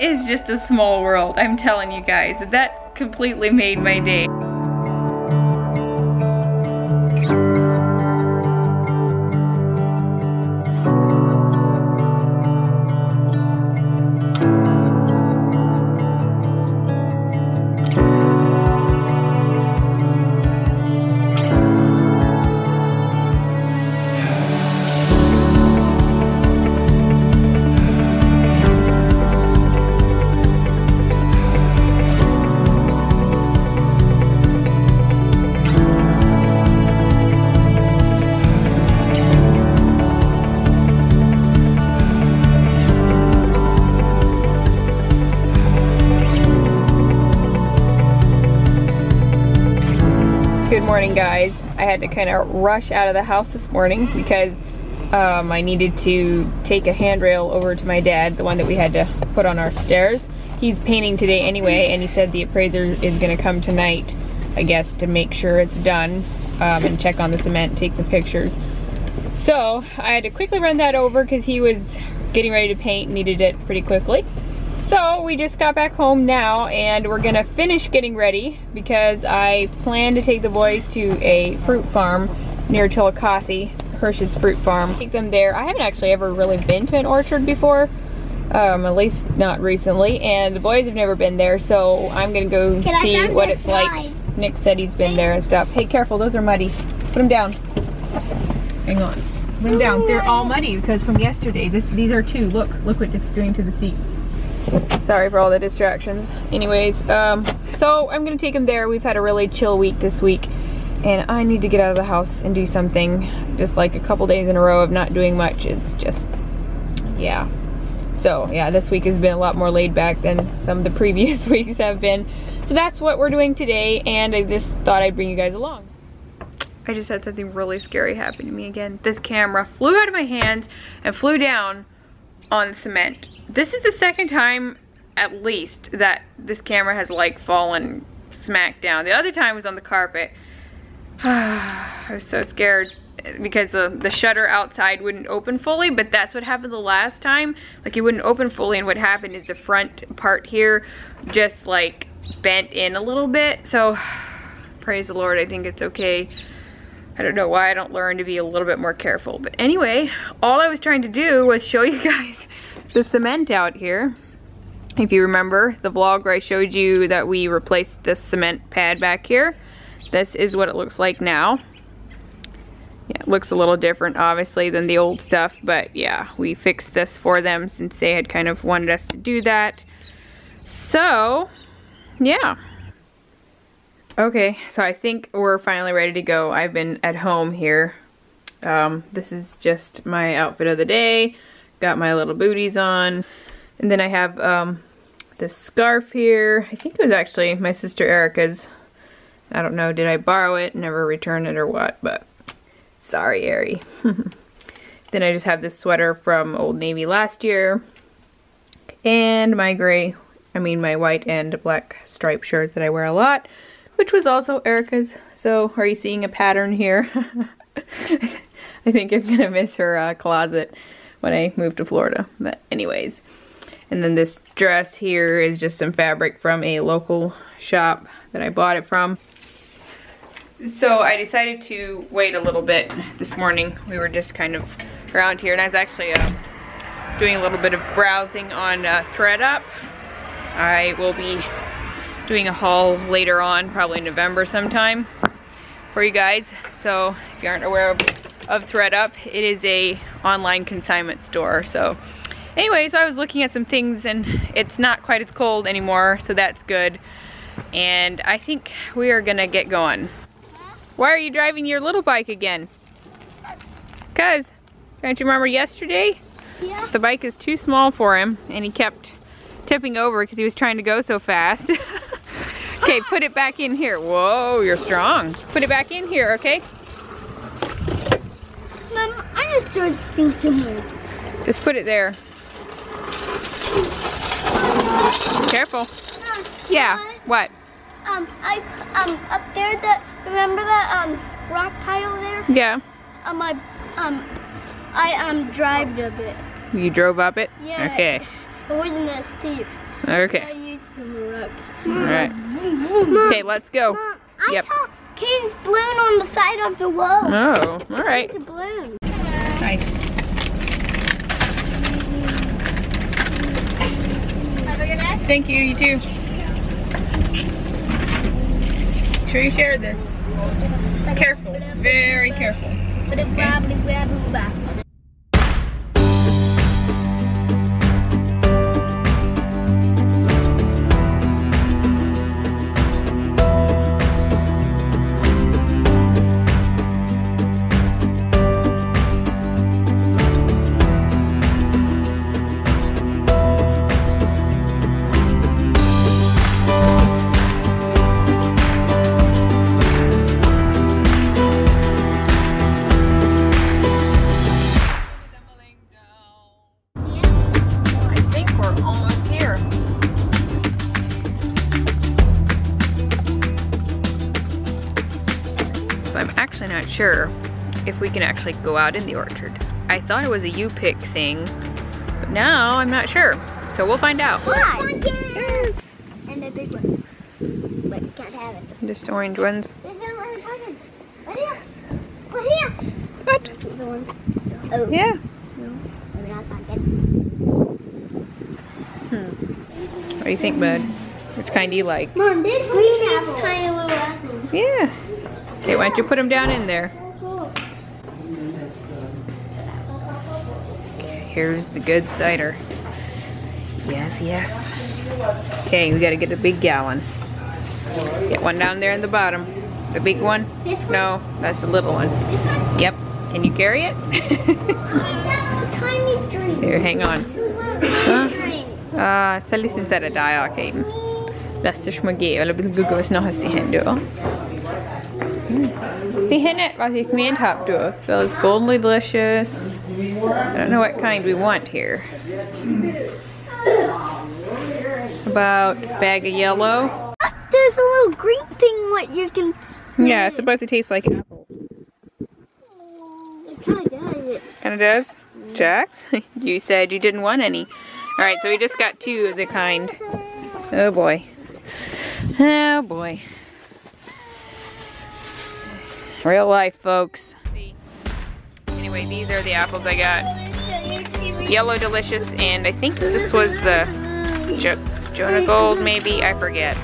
is just a small world, I'm telling you guys. That completely made my day. Morning guys, I had to kind of rush out of the house this morning because I needed to take a handrail over to my dad, the one that we had to put on our stairs. He's painting today anyway, and he said the appraiser is going to come tonight, I guess, to make sure it's done and check on the cement, take some pictures. So I had to quickly run that over because he was getting ready to paint, needed it pretty quickly. So we just got back home now and we're gonna finish getting ready because I plan to take the boys to a fruit farm near Chillicothe, Hersh's Fruit Farm. Take them there. I haven't actually ever really been to an orchard before, at least not recently, and the boys have never been there, so I'm gonna go see what it's like. Nick said he's been there and stuff. Hey, careful, those are muddy. Put them down. Hang on. Put them down. They're all muddy because from yesterday. These are two. Look what it's doing to the seat. Sorry for all the distractions. Anyways, so I'm gonna take him there. We've had a really chill week this week and I need to get out of the house and do something. Just like a couple days in a row of not doing much is just, yeah. So yeah, this week has been a lot more laid back than some of the previous weeks have been. So that's what we're doing today and I just thought I'd bring you guys along. I just had something really scary happen to me again. This camera flew out of my hands and flew down on cement. This is the second time at least that this camera has like fallen smack down. The other time was on the carpet. I was so scared because the shutter outside wouldn't open fully, but that's what happened the last time. Like it wouldn't open fully and what happened is the front part here just like bent in a little bit. So praise the Lord, I think it's okay. I don't know why I don't learn to be a little bit more careful. But anyway, all I was trying to do was show you guys the cement out here. If you remember the vlog where I showed you that we replaced this cement pad back here, this is what it looks like now. Yeah, it looks a little different obviously than the old stuff, but yeah, we fixed this for them since they had kind of wanted us to do that. So, yeah. Okay, so I think we're finally ready to go. I've been at home here. This is just my outfit of the day. Got my little booties on. And then I have this scarf here. I think it was actually my sister Erica's. I don't know, did I borrow it, never return it or what, but sorry, Eri. Then I just have this sweater from Old Navy last year. And my my white and black striped shirt that I wear a lot, which was also Erica's. So are you seeing a pattern here? I think I'm gonna miss her closet when I move to Florida, but anyways. And then this dress here is just some fabric from a local shop that I bought it from. So I decided to wait a little bit this morning. We were just kind of around here and I was actually doing a little bit of browsing on ThreadUp. I will be doing a haul later on, probably November sometime, for you guys. So if you aren't aware of ThreadUp, it is a online consignment store. So anyway, so I was looking at some things and it's not quite as cold anymore, so that's good. And I think we are gonna get going. Why are you driving your little bike again? Cause, don't you remember yesterday? Yeah. The bike is too small for him and he kept tipping over because he was trying to go so fast. Okay, put it back in here. Whoa, you're strong. Put it back in here, okay? Mom, I just threw this thing somewhere. Just put it there. Careful. Yeah, what? Up there, remember that, rock pile there? Yeah. I drove up it. You drove up it? Yeah. Okay. It wasn't that steep. Okay. I use some ropes. All right. Okay, let's go. Mom, yep. I saw Kaden's balloon on the side of the wall. Oh, all right. It's a balloon. Hi. Have a good night. Thank you. You too. Make sure you share this. Careful. Very careful. Okay. Sure if we can actually go out in the orchard. I thought it was a U-pick thing, but now I'm not sure. So we'll find out. Pumpkins! And the big one. But can't have it. Just orange ones. There's no orange pumpkin. What else? What here? What? The one. Oh. Yeah. No. We're not pumpkin. Hmm. What do you think, bud? Which kind do you like? Mom, this green apple. Tiny little apples. Yeah. Okay, why don't you put them down in there? Here's the good cider. Yes, yes. Okay, we gotta get the big gallon. Get one down there in the bottom. The big one? No, that's the little one. Yep. Can you carry it? Here, hang on. Sal is inside a dial, Kaden. Lass dich mal gehen, weil ein bisschen gucken, was nachher sehen du. Seeing it was a command hop to it. Feels goldenly delicious. I don't know what kind we want here. About a bag of yellow. There's a little green thing what you can. Yeah, it's supposed to taste like apple. It kind of does. It kind of does? Jax? You said you didn't want any. Alright, so we just got two of the kind. Oh boy. Oh boy. Real life, folks. Anyway, these are the apples I got. Yellow Delicious, and I think this was the Jonah Gold, maybe? I forget.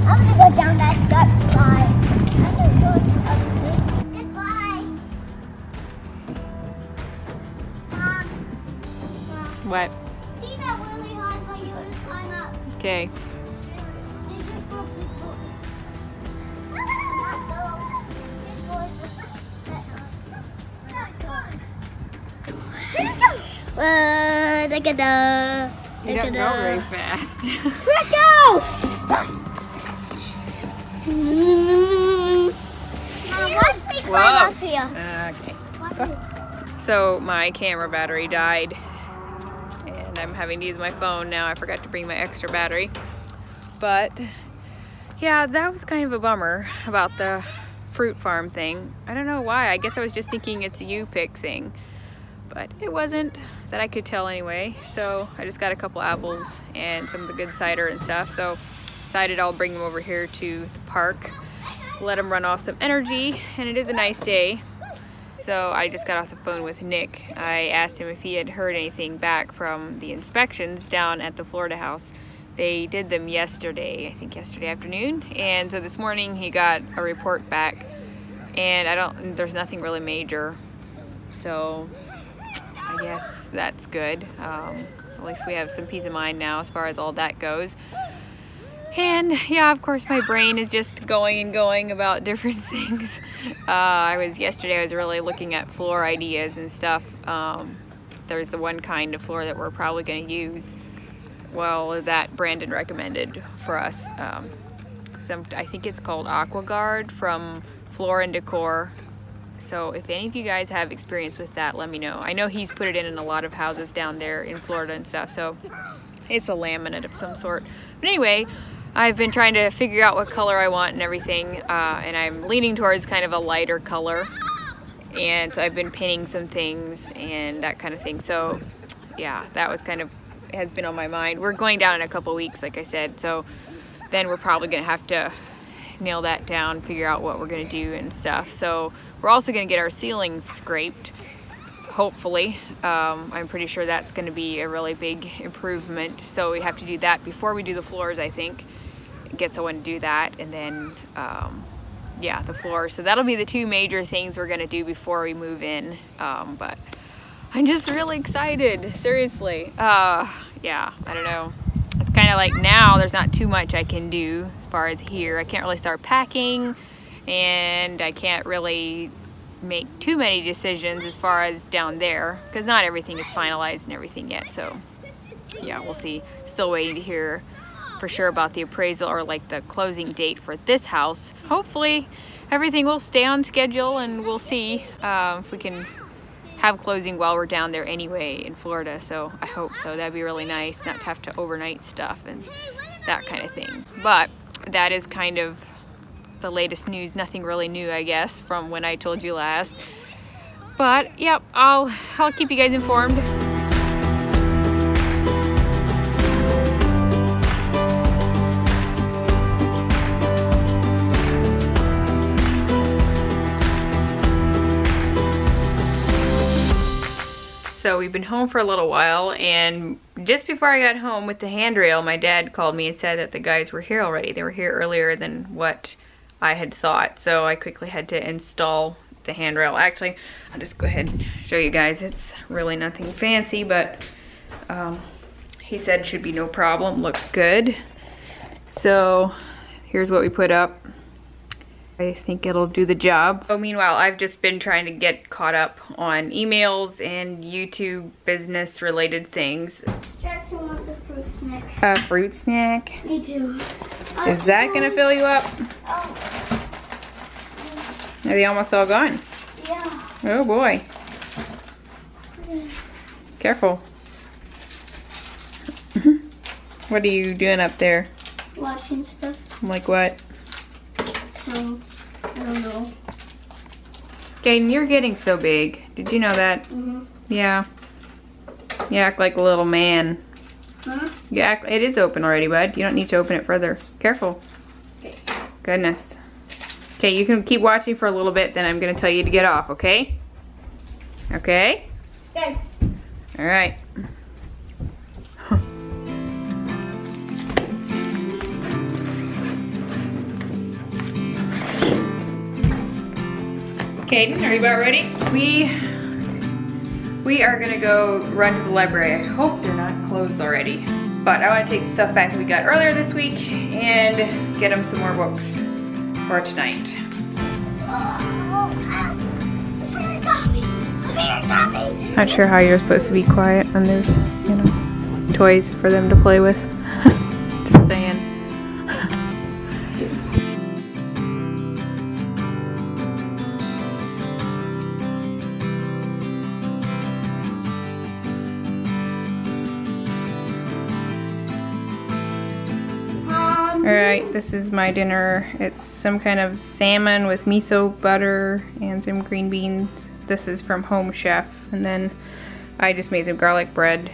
I'm gonna go down that gut slide. I'm gonna go down. Goodbye. Mom. What? See that really hard for you to climb up. Okay. You don't go very fast. Let go! Watch me climb up here. Okay. So my camera battery died, and I'm having to use my phone now. I forgot to bring my extra battery. But yeah, that was kind of a bummer about the fruit farm thing. I don't know why. I guess I was just thinking it's a U-pick thing. But it wasn't that I could tell anyway. So I just got a couple apples and some of the good cider and stuff. So decided I'll bring them over here to the park, let them run off some energy, and it is a nice day. So I just got off the phone with Nick. I asked him if he had heard anything back from the inspections down at the Florida house. They did them yesterday, I think yesterday afternoon. And so this morning he got a report back, and there's nothing really major. So I guess that's good. At least we have some peace of mind now as far as all that goes. And yeah, of course my brain is just going and going about different things. Yesterday I was really looking at floor ideas and stuff. There's the one kind of floor that we're probably going to use. Well, that Brandon recommended for us. I think it's called AquaGuard from Floor and Decor. So if any of you guys have experience with that, let me know. I know he's put it in a lot of houses down there in Florida and stuff, so it's a laminate of some sort. But anyway, I've been trying to figure out what color I want and everything, and I'm leaning towards kind of a lighter color. And so I've been painting some things and that kind of thing. So yeah, that was kind of has been on my mind. We're going down in a couple weeks, like I said, so then we're probably gonna have to nail that down, figure out what we're gonna do and stuff. So we're also gonna get our ceilings scraped, hopefully. I'm pretty sure that's gonna be a really big improvement, so we have to do that before we do the floors, I think. Get someone to do that, and then yeah, the floor. So that'll be the two major things we're gonna do before we move in. But I'm just really excited, seriously. Yeah, I don't know. It's kind of like now there's not too much I can do as far as here. I can't really start packing, and I can't really make too many decisions as far as down there, because not everything is finalized and everything yet. So yeah, we'll see. Still waiting to hear for sure about the appraisal, or like the closing date for this house. Hopefully everything will stay on schedule, and we'll see if we can have closing while we're down there anyway in Florida. So I hope so. That'd be really nice not to have to overnight stuff and that kind of thing. But that is kind of the latest news. Nothing really new, I guess, from when I told you last. But yep, I'll keep you guys informed. So we've been home for a little while, and just before I got home with the handrail, my dad called me and said that the guys were here already. They were here earlier than what I had thought, so I quickly had to install the handrail. Actually, I'll just go ahead and show you guys. It's really nothing fancy, but he said should be no problem. Looks good. So here's what we put up. I think it'll do the job. So meanwhile, I've just been trying to get caught up on emails and YouTube business related things. Jackson wants a fruit snack. A fruit snack? Me too. Is that gonna fill you up? Oh. Are they almost all gone? Yeah. Oh boy. Careful. What are you doing up there? Watching stuff. Like what? So, I don't know. Gaden, you're getting so big. Did you know that? Mm-hmm. Yeah. You act like a little man. Huh? You act, it is open already, bud. You don't need to open it further. Careful. Okay. Goodness. Okay, you can keep watching for a little bit, then I'm going to tell you to get off, okay? Okay? Okay. All right. Kaden, are you about ready? We are gonna go run to the library. I hope they're not closed already. But I wanna take the stuff back we got earlier this week and get them some more books for tonight. Not sure how you're supposed to be quiet when there's, you know, toys for them to play with. Just saying. Alright, this is my dinner. It's some kind of salmon with miso butter and some green beans. This is from Home Chef. And then I just made some garlic bread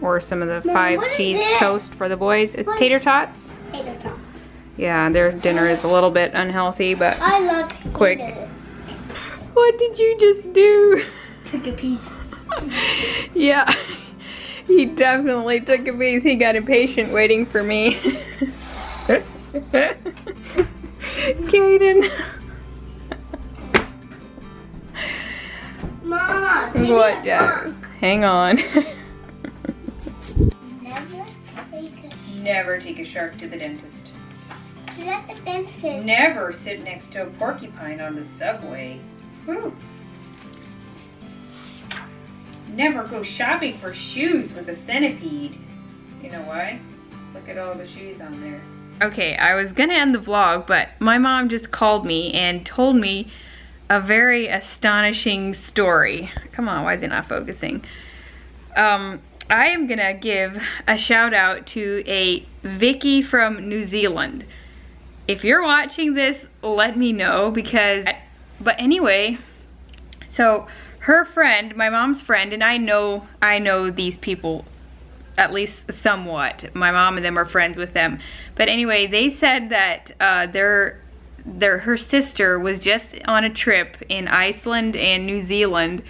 or some of the five cheese toast for the boys. It's tater tots. Tater tots. Yeah, their dinner is a little bit unhealthy, but I love quick. What did you just do? Took a piece. Yeah. He definitely took a piece. He got impatient waiting for me. Kaden. Mom. What? Yes. Hang on. Never take a shark to the dentist. Is that the dentist? Never sit next to a porcupine on the subway. Whew. Never go shopping for shoes with a centipede. You know why? Look at all the shoes on there. Okay, I was gonna end the vlog, but my mom just called me and told me a very astonishing story. Come on, why is it not focusing? I am gonna give a shout out to a Vicky from New Zealand. If you're watching this, let me know, because, but anyway, so her friend, my mom's friend, and I know these people at least somewhat. My mom and them are friends with them. But anyway, they said that her sister was just on a trip in Iceland and New Zealand,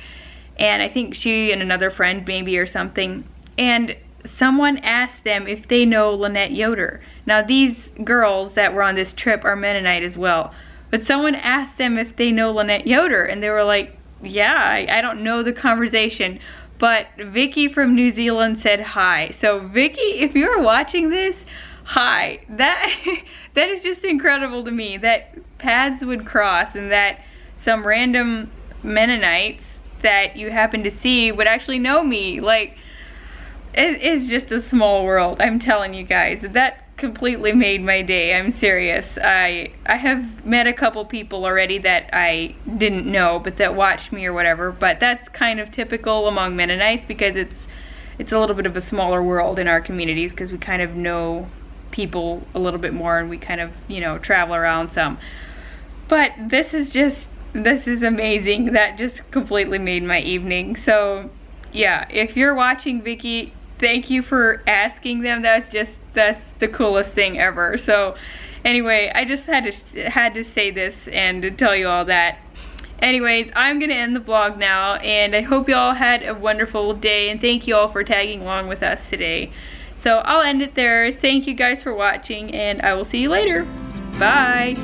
and I think she and another friend maybe or something, and someone asked them if they know Lynette Yoder. Now these girls that were on this trip are Mennonite as well, but someone asked them if they know Lynette Yoder, and they were like, yeah, I don't know the conversation, but Vicky from New Zealand said hi. So Vicky, if you're watching this, hi. That is just incredible to me that paths would cross and that some random Mennonites that you happen to see would actually know me. Like, it is just a small world, I'm telling you guys. That completely made my day, I'm serious. I have met a couple people already that I didn't know, but that watched me or whatever, but that's kind of typical among Mennonites because it's a little bit of a smaller world in our communities because we kind of know people a little bit more and we kind of, you know, travel around some. But this is amazing. That just completely made my evening. So yeah, if you're watching, Vicky, thank you for asking them. That's the coolest thing ever. So anyway, I just had to say this and to tell you all that. Anyways, I'm gonna end the vlog now, and I hope y'all had a wonderful day, and thank you all for tagging along with us today. So I'll end it there. Thank you guys for watching, and I will see you later. Bye.